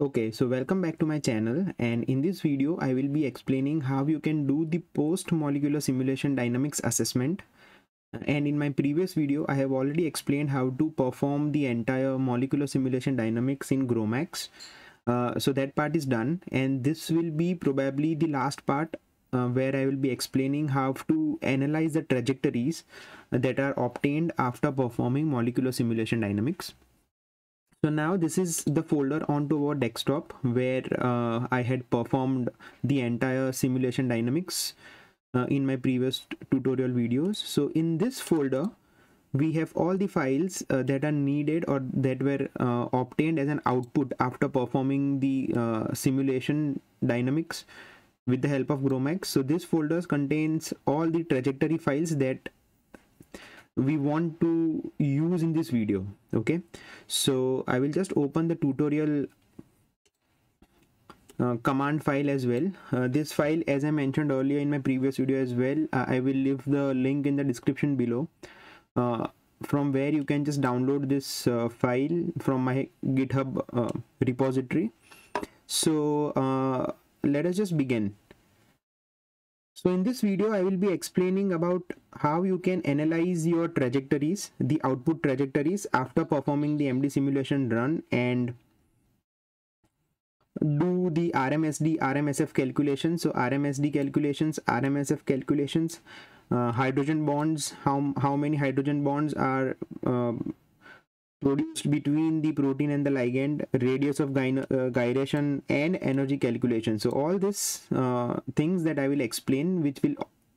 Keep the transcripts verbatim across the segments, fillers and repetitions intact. Okay, so welcome back to my channel, and in this video I will be explaining how you can do the post molecular simulation dynamics assessment. And in my previous video I have already explained how to perform the entire molecular simulation dynamics in Gromacs. Uh, so that part is done, and this will be probably the last part uh, where I will be explaining how to analyze the trajectories that are obtained after performing molecular simulation dynamics. So now this is the folder onto our desktop where uh, I had performed the entire simulation dynamics uh, in my previous tutorial videos. So in this folder we have all the files uh, that are needed or that were uh, obtained as an output after performing the uh, simulation dynamics with the help of Gromacs. So this folder contains all the trajectory files that we want to use in this video. Okay, so I will just open the tutorial uh, command file as well. Uh, this file, as I mentioned earlier in my previous video as well, uh, I will leave the link in the description below uh, from where you can just download this uh, file from my GitHub uh, repository. So uh, let us just begin. So in this video I will be explaining about how you can analyze your trajectories, the output trajectories after performing the M D simulation run, and do the R M S D, R M S F calculations. So R M S D calculations, R M S F calculations, uh, hydrogen bonds, how, how many hydrogen bonds are um, produced between the protein and the ligand, radius of gy uh, gyration, and energy calculation. So all these uh, things that I will explain, which will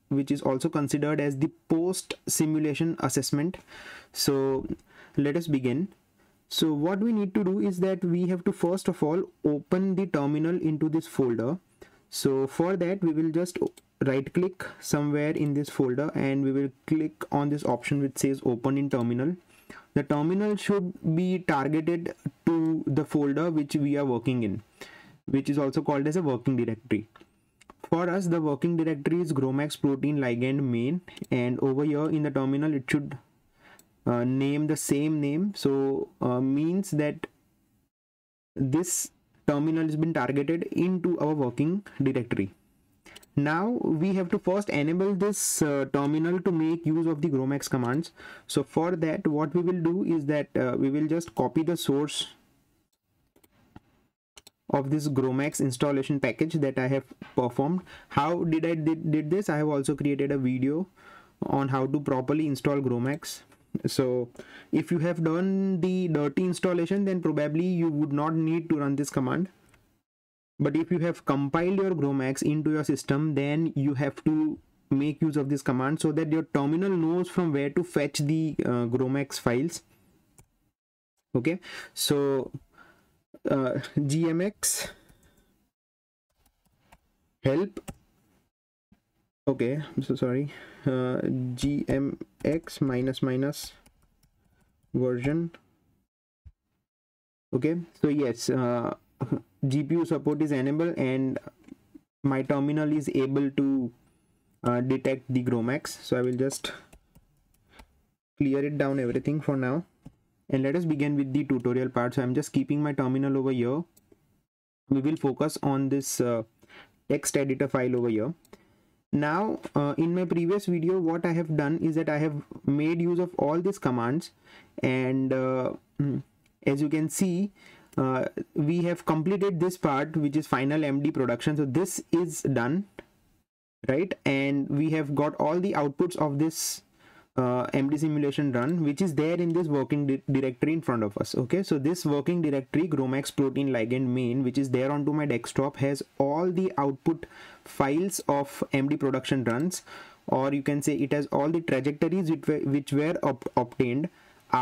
which is also considered as the post simulation assessment. So let us begin. So what we need to do is that we have to first of all open the terminal into this folder. So for that we will just right click somewhere in this folder and we will click on this option which says open in terminal. The terminal should be targeted to the folder which we are working in, which is also called as a working directory. For us, the working directory is Gromacs protein ligand main, and over here in the terminal it should uh, name the same name. So uh, means that this terminal has been targeted into our working directory. Now we have to first enable this uh, terminal to make use of the Gromacs commands. So for that what we will do is that uh, we will just copy the source of this Gromacs installation package that I have performed. How did I did, did this? I have also created a video on how to properly install Gromacs. So if you have done the dirty installation, then probably you would not need to run this command. But if you have compiled your Gromacs into your system, then you have to make use of this command so that your terminal knows from where to fetch the uh, Gromacs files. Okay, so uh, gmx help. Okay, I'm so sorry. Uh, gmx minus minus version. Okay, so yes. Uh, G P U support is enabled and my terminal is able to uh, detect the Gromacs. So I will just clear it down everything for now, and let us begin with the tutorial part. So I'm just keeping my terminal over here. We will focus on this uh, text editor file over here. Now uh, in my previous video what I have done is that I have made use of all these commands, and uh, as you can see Uh, we have completed this part, which is final M D production. So this is done, right? And we have got all the outputs of this uh, M D simulation run, which is there in this working di directory in front of us. Okay, so this working directory Gromacs protein ligand main, which is there onto my desktop, has all the output files of M D production runs, or you can say it has all the trajectories which were, which were ob obtained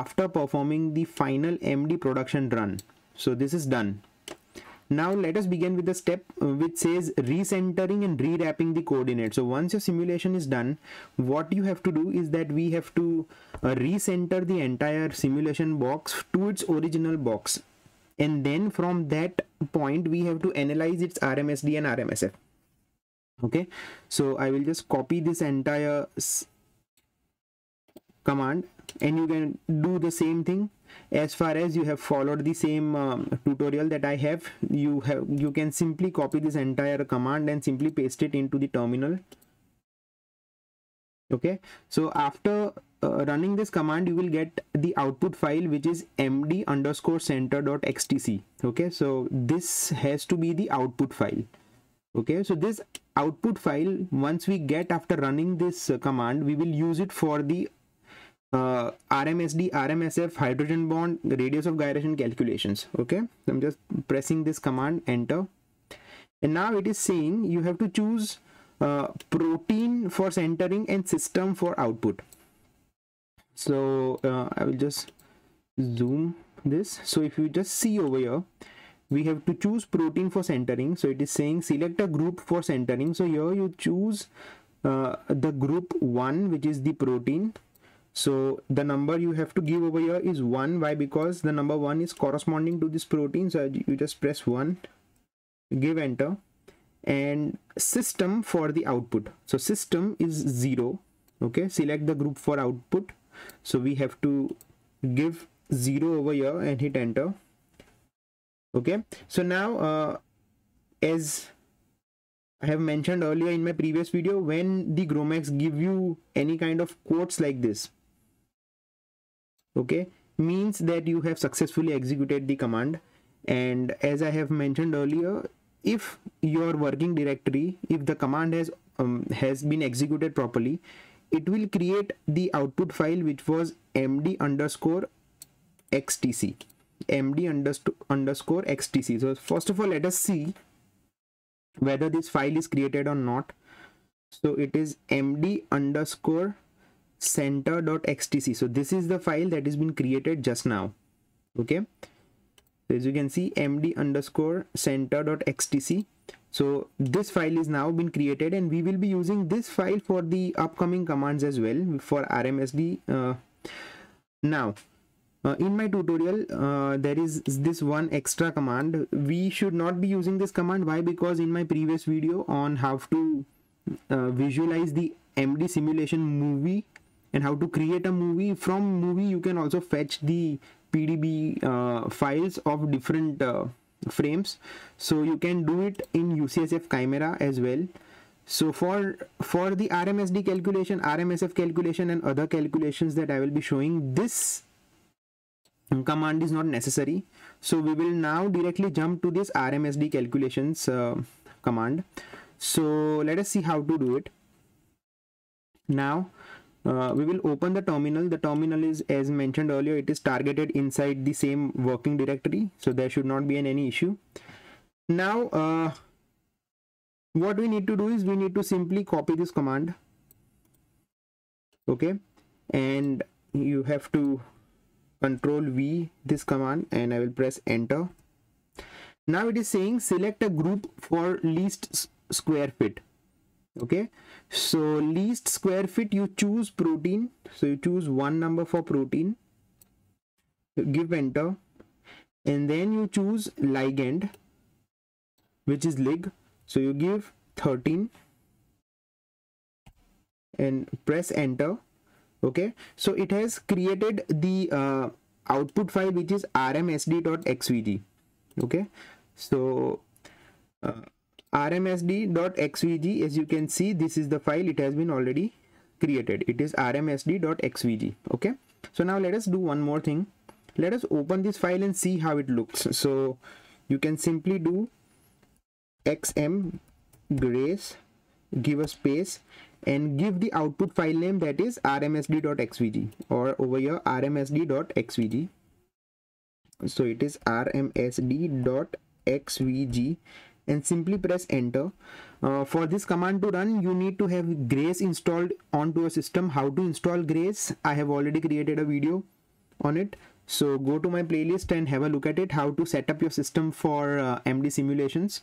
after performing the final M D production run. So this is done. Now let us begin with the step which says recentering and rewrapping the coordinates. So once your simulation is done, what you have to do is that we have to uh, recenter the entire simulation box to its original box, and then from that point we have to analyze its R M S D and R M S F. Okay, so I will just copy this entire command and you can do the same thing. as far as you have followed the same um, tutorial that I have, you have you can simply copy this entire command and simply paste it into the terminal. Okay, so after uh, running this command, you will get the output file, which is md underscore center dot xtc. Okay, so this has to be the output file. Okay, so this output file, once we get after running this uh, command, we will use it for the uh, R M S D, R M S F, hydrogen bond, radius of gyration calculations. Okay, so I'm just pressing this command enter, and now it is saying you have to choose Uh, protein for centering and system for output. So uh, I will just zoom this. So if you just see over here, we have to choose protein for centering. So it is saying select a group for centering. So here you choose uh, the group one, which is the protein. So the number you have to give over here is one. Why? Because the number one is corresponding to this protein. So you just press one, give enter. And system for the output, so system is zero. Okay, select the group for output, so we have to give zero over here and hit enter. Okay, so now uh, as I have mentioned earlier in my previous video, when the Gromacs give you any kind of quotes like this, okay, means that you have successfully executed the command. And as I have mentioned earlier, if your working directory, if the command has um, has been executed properly, it will create the output file, which was md underscore xtc, md underscore xtc. So first of all, let us see whether this file is created or not. So it is md underscore center dot xtc. So this is the file that has been created just now. Okay, as you can see, md underscore center dot xtc. So this file is now been created, and we will be using this file for the upcoming commands as well for R M S D. Uh, now uh, in my tutorial, uh, there is this one extra command. We should not be using this command. Why? Because in my previous video on how to uh, visualize the M D simulation movie and how to create a movie, from movie you can also fetch the P D B uh, files of different uh, frames, so you can do it in U C S F Chimera as well. So for for the R M S D calculation, R M S F calculation and other calculations that I will be showing, this command is not necessary. So we will now directly jump to this R M S D calculations uh, command. So let us see how to do it. Now Uh, we will open the terminal. The terminal is, as mentioned earlier, it is targeted inside the same working directory, so there should not be an, any issue. Now uh, what we need to do is we need to simply copy this command. Okay, and you have to control V this command, and I will press enter. Now it is saying select a group for least square fit. Okay, so least square fit, you choose protein, so you choose one number for protein, give enter, and then you choose ligand, which is lig, so you give thirteen and press enter. Okay, so it has created the uh, output file, which is R M S D dot X V G. okay, so uh, R M S D dot X V G, as you can see, this is the file. It has been already created. It is R M S D dot X V G. okay, so now let us do one more thing. Let us open this file and see how it looks. So you can simply do xmgrace, give a space, and give the output file name, that is R M S D dot X V G, or over here R M S D dot X V G. So it is R M S D dot X V G, and simply press enter. Uh, for this command to run, you need to have Grace installed onto a system. How to install Grace, I have already created a video on it, so go to my playlist and have a look at it, how to set up your system for uh, M D simulations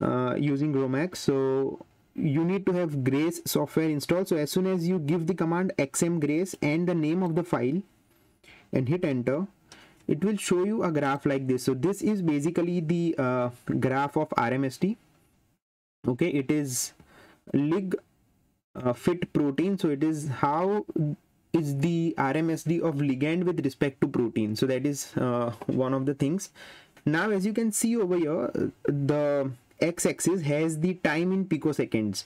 uh, using Gromacs. So you need to have Grace software installed. So as soon as you give the command xmgrace and the name of the file and hit enter, it will show you a graph like this. So this is basically the uh, graph of R M S D. Okay, it is lig uh, fit protein. So it is how is the R M S D of ligand with respect to protein. So that is uh, one of the things. Now, as you can see over here, the x-axis has the time in picoseconds.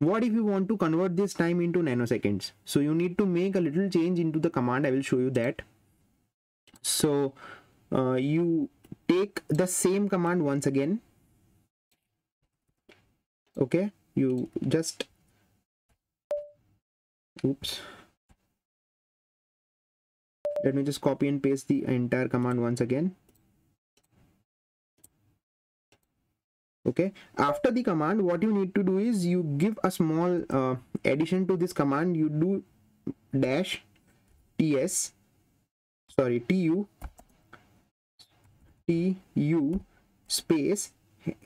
What if you want to convert this time into nanoseconds? So you need to make a little change into the command. I will show you that. So uh, you take the same command once again. Okay, you just oops let me just copy and paste the entire command once again. Okay, after the command, what you need to do is you give a small uh, addition to this command. You do dash ts, sorry, tu tu space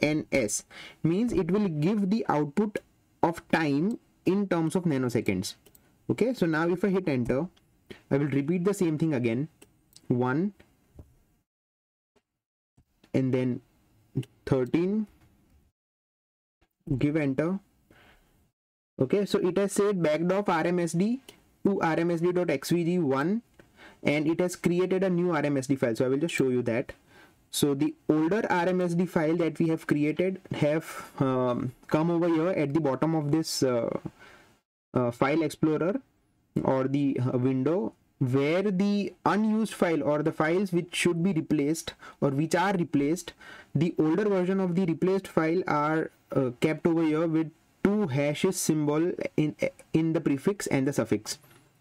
ns, means it will give the output of time in terms of nanoseconds. Okay, so now if I hit enter, I will repeat the same thing again, one and then thirteen, give enter. Okay, so it has said backed off R M S D to R M S D dot X V G one, and it has created a new R M S D file. So I will just show you that. So the older R M S D file that we have created have um, come over here at the bottom of this uh, uh, file explorer or the uh, window, where the unused file or the files which should be replaced or which are replaced, the older version of the replaced file are uh, kept over here with two hashes symbol in in the prefix and the suffix.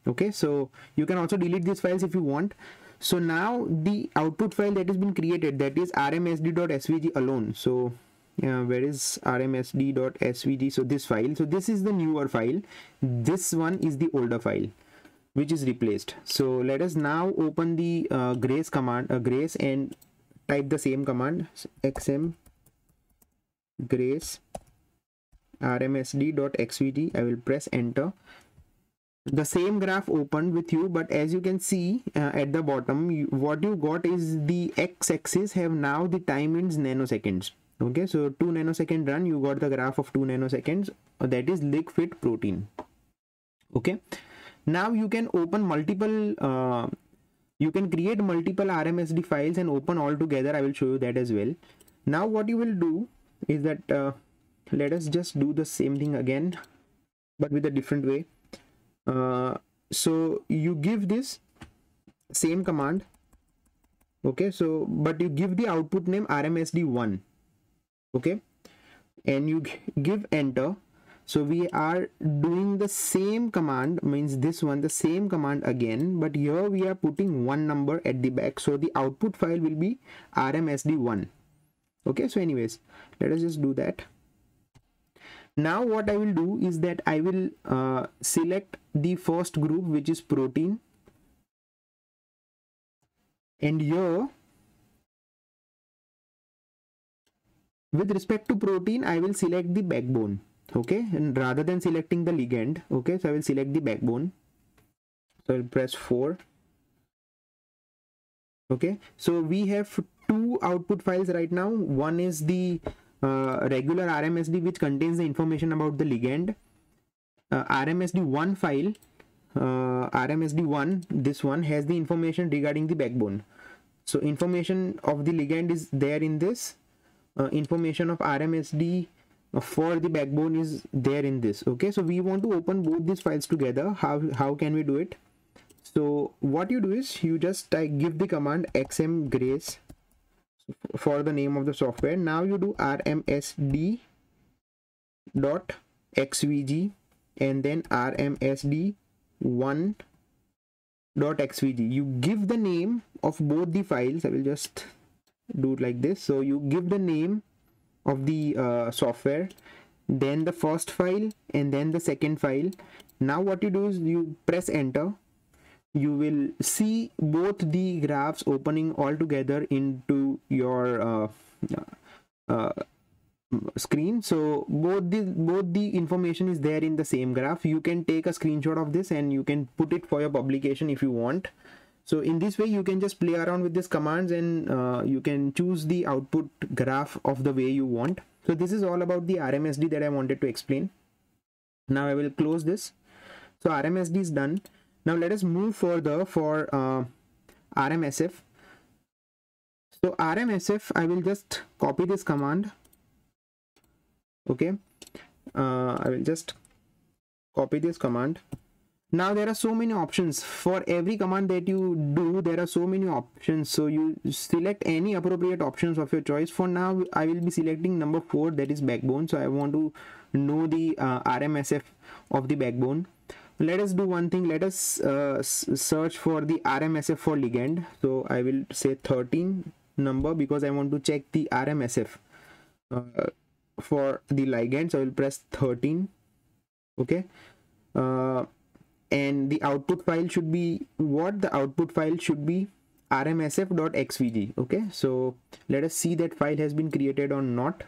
Okay, so you can also delete these files if you want. So now the output file that has been created, that is R M S D dot S V G alone. So uh, where is R M S D dot S V G? So this file, so this is the newer file, this one is the older file which is replaced. So let us now open the uh, grace command, uh, grace, and type the same command, xmgrace R M S D dot X V G. I will press enter. The same graph opened with you, but as you can see uh, at the bottom, you, what you got is the x-axis have now the time in nanoseconds. Okay, so two nanosecond run, you got the graph of two nanoseconds, that is lick fit protein. Okay, now you can open multiple uh, you can create multiple R M S D files and open all together. I will show you that as well. Now what you will do is that uh, let us just do the same thing again, but with a different way. Uh, so you give this same command, okay, so but you give the output name R M S D one, okay, and you give enter. So we are doing the same command, means this one, the same command again, but here we are putting one number at the back, so the output file will be R M S D one. Okay, so anyways, let us just do that. Now what I will do is that I will uh, select the first group, which is protein, and here with respect to protein I will select the backbone, okay, and rather than selecting the ligand. Okay, so I will select the backbone, so I will press four. Okay, so we have two output files right now. One is the Uh, regular R M S D, which contains the information about the ligand, uh, R M S D one file, uh, R M S D one, this one has the information regarding the backbone. So information of the ligand is there in this, uh, information of R M S D for the backbone is there in this. Okay, so we want to open both these files together. How how can we do it? So what you do is you just uh, give the command xmgrace for the name of the software. Now you do R M S D dot X V G and then R M S D one dot X V G. You give the name of both the files. I will just do it like this. So you give the name of the uh, software, then the first file and then the second file. Now what you do is you press enter. You will see both the graphs opening all together into your uh, uh, screen. So both the both the information is there in the same graph. You can take a screenshot of this and you can put it for your publication if you want. So in this way you can just play around with these commands and uh, you can choose the output graph of the way you want. So this is all about the R M S D that I wanted to explain. Now I will close this. So R M S D is done. Now let us move further for uh, R M S F. So R M S F, I will just copy this command. Okay, uh, I will just copy this command. Now there are so many options for every command that you do. There are so many options, so you select any appropriate options of your choice. For now I will be selecting number four, that is backbone. So I want to know the uh, R M S F of the backbone. Let us do one thing. Let us uh, search for the R M S F for ligand. So I will say thirteen number, because I want to check the R M S F uh, for the ligand. So I will press thirteen. Okay, uh, and the output file should be what? The output file should be R M S F dot X V G. okay, so let us see that file has been created or not.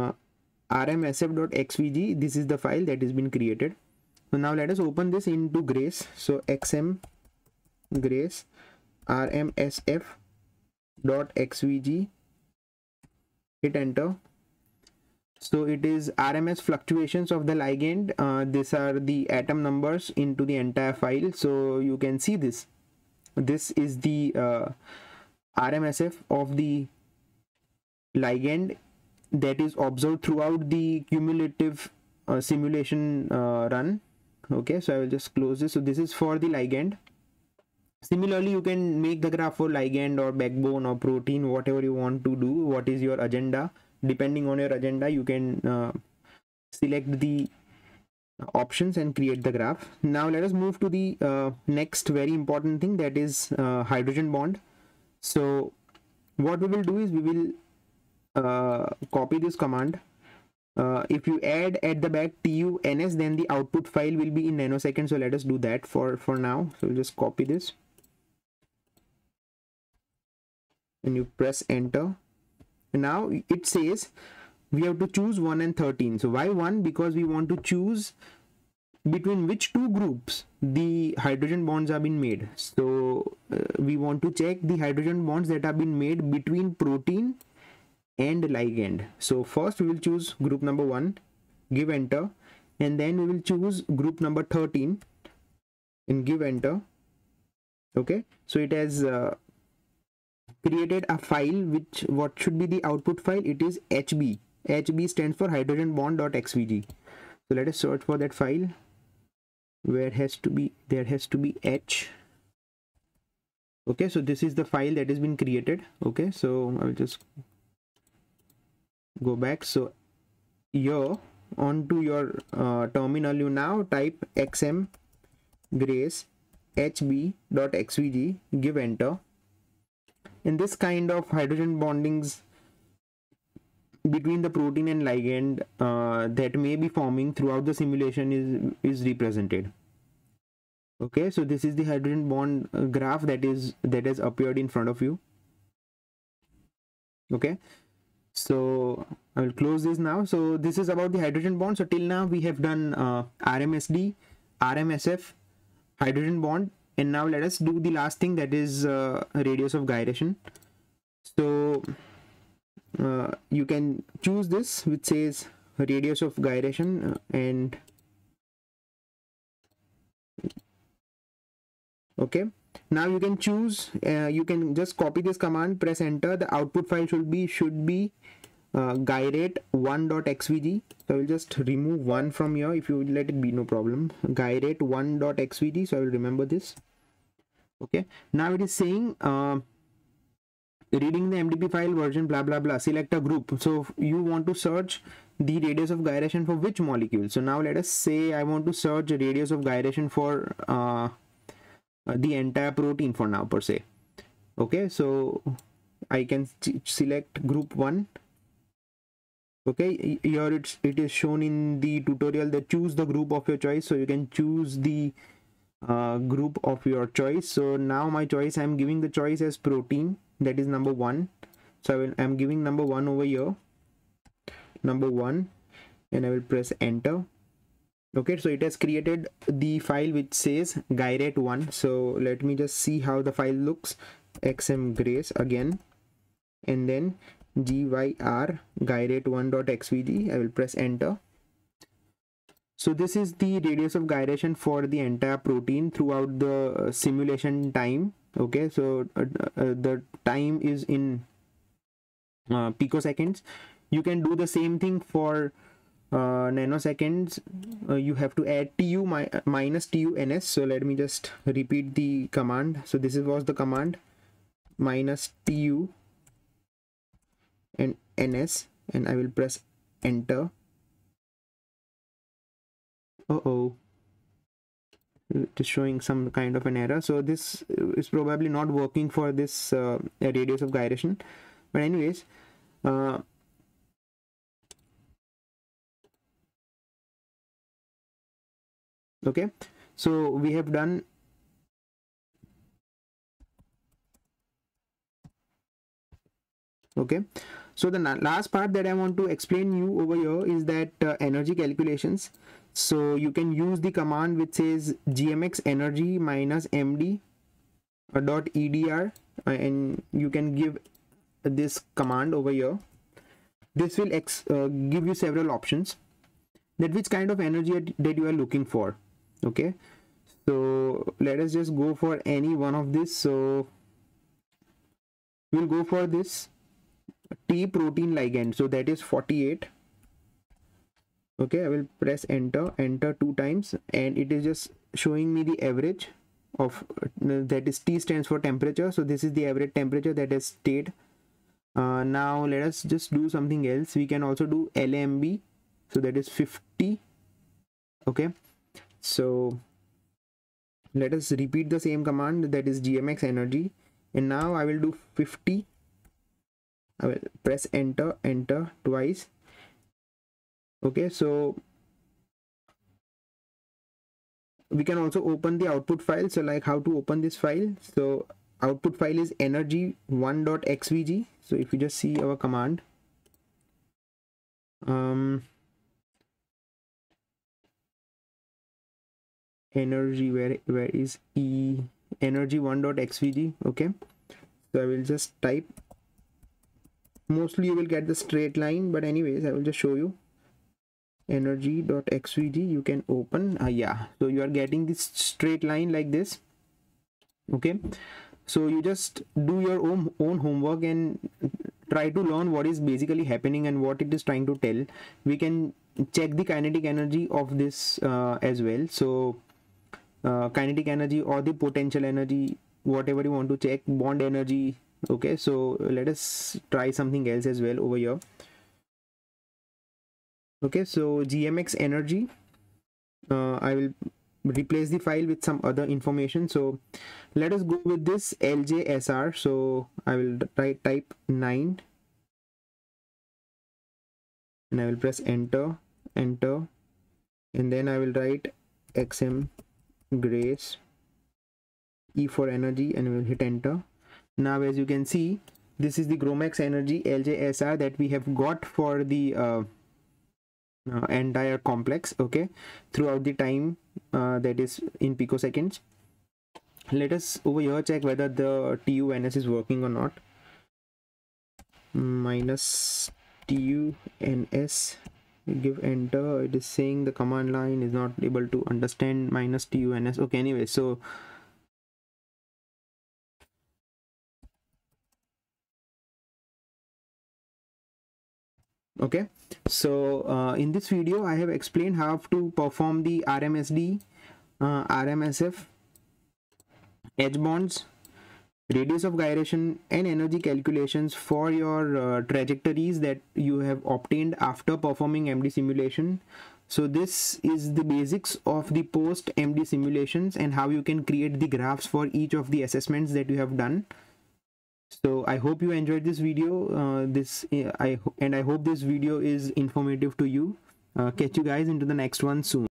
uh, R M S F dot X V G, this is the file that has been created. So now let us open this into Grace. So xmgrace R M S F dot X V G, hit enter. So it is R M S fluctuations of the ligand. Uh, these are the atom numbers into the entire file. So you can see this. This is the uh, R M S F of the ligand that is observed throughout the cumulative uh, simulation uh, run. Okay, so I will just close this. So this is for the ligand. Similarly, you can make the graph for ligand or backbone or protein, whatever you want to do. What is your agenda? Depending on your agenda, you can uh, select the options and create the graph. Now let us move to the uh, next very important thing, that is uh, hydrogen bond. So what we will do is we will uh, copy this command. Uh, if you add at the back T U N S, then the output file will be in nanoseconds. So let us do that for for now. So we'll just copy this and you press enter. Now it says we have to choose one and thirteen. So why one? Because we want to choose between which two groups the hydrogen bonds have been made. So uh, we want to check the hydrogen bonds that have been made between protein and ligand. So first we will choose group number one, give enter, and then we will choose group number thirteen and give enter. Okay, so it has uh, created a file. Which what should be the output file? It is H B. H B stands for hydrogen bond dot X V G. So let us search for that file. Where has to be there has to be H. Okay, so this is the file that has been created. Okay, so I will just go back. So here onto your uh, terminal, you now type xmgrace H B dot X V G, give enter. In this kind of hydrogen bondings between the protein and ligand uh, that may be forming throughout the simulation is is represented. Okay, so this is the hydrogen bond graph that is that has appeared in front of you. Okay, so I will close this now. So this is about the hydrogen bond. So till now we have done uh, R M S D, R M S F, hydrogen bond. And now let us do the last thing, that is uh, radius of gyration. So uh, you can choose this, which says radius of gyration, and okay, now you can choose uh, you can just copy this command, press enter. The output file should be should be uh, gyrate one dot X V G. So I will just remove one from here. If you let it be, no problem. Gyrate one dot X V G. So I will remember this. Okay, now it is saying uh, reading the M D B file version, blah blah blah, select a group. So you want to search the radius of gyration for which molecule. So now let us say I want to search radius of gyration for uh, the entire protein for now, per se. Okay, so I can select group one. Okay, here it's it is shown in the tutorial that choose the group of your choice. So you can choose the uh, group of your choice. So now my choice, I'm giving the choice as protein, that is number one. So I will, I'm giving number one over here, number one, and I will press enter. Okay, so it has created the file which says gyrate one. So let me just see how the file looks. Xmgrace again, and then gyr gyrate one dot X V G. I will press enter. So this is the radius of gyration for the entire protein throughout the simulation time. Okay, so uh, uh, the time is in uh, picoseconds. You can do the same thing for uh, nanoseconds. Uh, you have to add tu mi minus tu ns. So let me just repeat the command. So this was the command, minus tu and ns, and I will press enter. Uh-oh, it is showing some kind of an error. So this is probably not working for this uh, radius of gyration. But anyways, uh, okay, so we have done okay. So the last part that I want to explain you over here is that uh, energy calculations. So you can use the command which says gmx energy minus md dot edr, and you can give this command over here. This will ex uh, give you several options that which kind of energy that you are looking for. Okay, so let us just go for any one of this. So we'll go for this T protein ligand, so that is forty-eight. Okay, I will press enter, enter two times, and it is just showing me the average of, that is T stands for temperature. So this is the average temperature that has stayed. Uh, now let us just do something else. We can also do L M B, so that is fifty. Okay, so let us repeat the same command, that is gmx energy, and now I will do fifty. I will press enter, enter twice. Okay, so we can also open the output file. So like how to open this file. So output file is energy one dot X V G. So if you just see our command, um, energy, where, where is E, energy one dot X V G. Okay, so I will just type. Mostly you will get the straight line, but anyways, I will just show you energy dot X V G. You can open, uh, yeah, so you are getting this straight line like this. Okay, so you just do your own, own homework and try to learn what is basically happening and what it is trying to tell. We can check the kinetic energy of this uh, as well. So uh, kinetic energy or the potential energy, whatever you want to check, bond energy. Okay, so let us try something else as well over here. Okay, so gmx energy, uh, I will replace the file with some other information. So let us go with this L J S R. So I will try type nine, and I will press enter, enter, and then I will write xmgrace, E for energy, and we will hit enter. Now as you can see, this is the Gromacs energy L J S R that we have got for the uh, uh, entire complex, okay, throughout the time uh, that is in picoseconds. Let us over here check whether the T U N S is working or not. Minus T U N S, give enter. It is saying the command line is not able to understand minus T U N S. Okay, anyway, so okay, so uh, in this video I have explained how to perform the R M S D, uh, R M S F, Hbonds, radius of gyration and energy calculations for your uh, trajectories that you have obtained after performing M D simulation. So this is the basics of the post M D simulations and how you can create the graphs for each of the assessments that you have done. So I hope you enjoyed this video, uh, this I and I hope this video is informative to you. Uh, catch you guys into the next one soon.